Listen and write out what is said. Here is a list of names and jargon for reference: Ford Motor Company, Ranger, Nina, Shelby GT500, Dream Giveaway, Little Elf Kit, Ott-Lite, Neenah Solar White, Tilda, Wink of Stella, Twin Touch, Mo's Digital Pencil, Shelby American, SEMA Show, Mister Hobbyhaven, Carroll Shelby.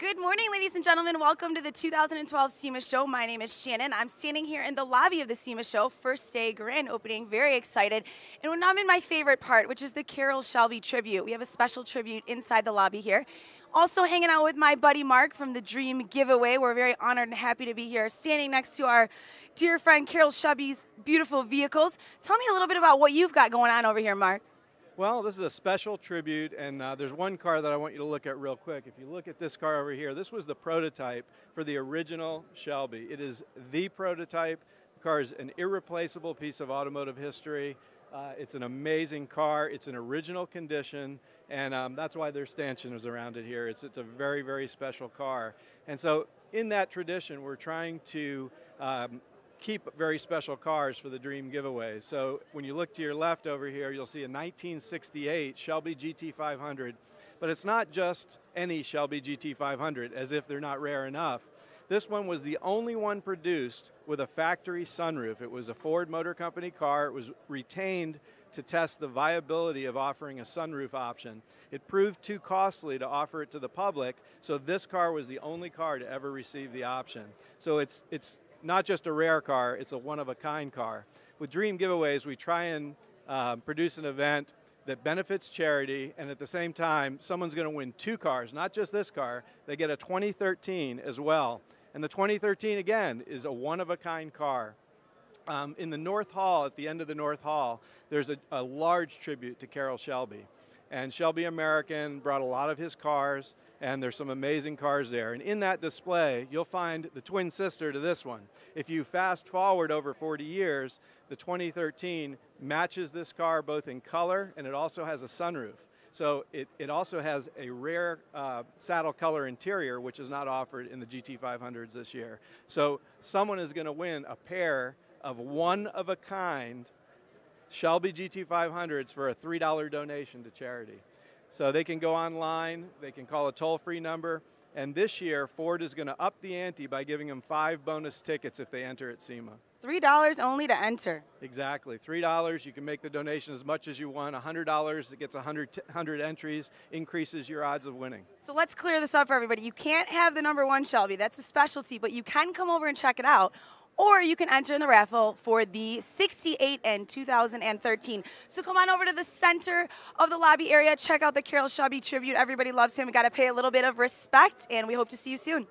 Good morning, ladies and gentlemen. Welcome to the 2012 SEMA Show. My name is Shannon. I'm standing here in the lobby of the SEMA Show, first day grand opening, very excited. And we're now in my favorite part, which is the Carroll Shelby tribute. We have a special tribute inside the lobby here. Also hanging out with my buddy Mark from the Dream Giveaway. We're very honored and happy to be here, standing next to our dear friend Carroll Shelby's beautiful vehicles. Tell me a little bit about what you've got going on over here, Mark. Well, this is a special tribute, and there's one car that I want you to look at real quick. If you look at this car over here, this was the prototype for the original Shelby. It is the prototype. The car is an irreplaceable piece of automotive history. It's an amazing car. It's in original condition, and that's why their stanchion is around it here. It's a very, very special car. And so in that tradition, we're trying to keep very special cars for the Dream Giveaway. So when you look to your left over here, you'll see a 1968 Shelby GT500. But it's not just any Shelby GT500, as if they're not rare enough. This one was the only one produced with a factory sunroof. It was a Ford Motor Company car. It was retained to test the viability of offering a sunroof option. It proved too costly to offer it to the public, so this car was the only car to ever receive the option. So it's not just a rare car, it's a one-of-a-kind car. With Dream Giveaways, we try and produce an event that benefits charity, and at the same time, someone's going to win two cars, not just this car. They get a 2013 as well. And the 2013, again, is a one-of-a-kind car. In the North Hall, at the end of the North Hall, there's a large tribute to Carroll Shelby. And Shelby American brought a lot of his cars, and there's some amazing cars there. And in that display, you'll find the twin sister to this one. If you fast forward over 40 years, the 2013 matches this car both in color, and it also has a sunroof. So it also has a rare saddle color interior, which is not offered in the GT500s this year. So someone is going to win a pair of one-of-a-kind Shelby GT500s for a $3 donation to charity. So they can go online, they can call a toll-free number, and this year Ford is going to up the ante by giving them 5 bonus tickets if they enter at SEMA. $3 only to enter. Exactly. $3. You can make the donation as much as you want. $100. It gets 100 entries. Increases your odds of winning. So let's clear this up for everybody. You can't have the #1 Shelby. That's a specialty, but you can come over and check it out. Or you can enter in the raffle for the 68 and 2013. So come on over to the center of the lobby area. Check out the Carroll Shelby tribute. Everybody loves him. We got to pay a little bit of respect, and we hope to see you soon.